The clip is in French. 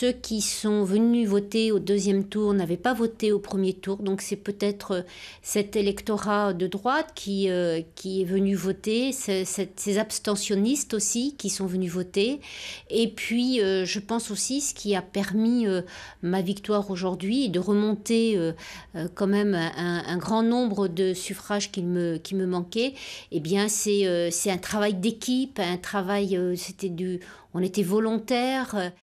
ceux qui sont venus voter au deuxième tour n'avaient pas voté au premier tour. Donc c'est peut-être cet électorat de droite qui est venu voter, ces abstentionnistes aussi qui sont venus voter. Et puis je pense aussi ce qui a permis ma victoire aujourd'hui, de remonter quand même un grand nombre de suffrages qui me manquaient, eh bien c'est un travail d'équipe, un travail, on était volontaires.